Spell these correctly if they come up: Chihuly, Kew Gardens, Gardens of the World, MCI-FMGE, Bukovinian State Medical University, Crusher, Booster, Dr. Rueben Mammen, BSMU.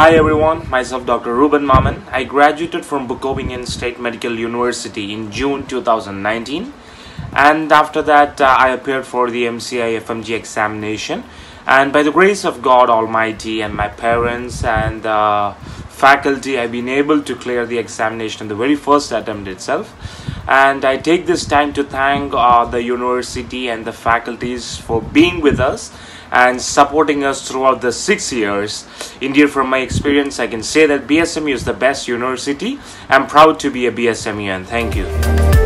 Hi everyone, myself Dr. Rueben Mammen. I graduated from Bukovinian State Medical University in June 2019, and after that I appeared for the MCI-FMGE examination, and by the grace of God Almighty and my parents and faculty, I've been able to clear the examination in the very first attempt itself. And I take this time to thank the university and the faculties for being with us and supporting us throughout the 6 years. Indeed, from my experience, I can say that BSMU is the best university. I'm proud to be a BSMU, and thank you.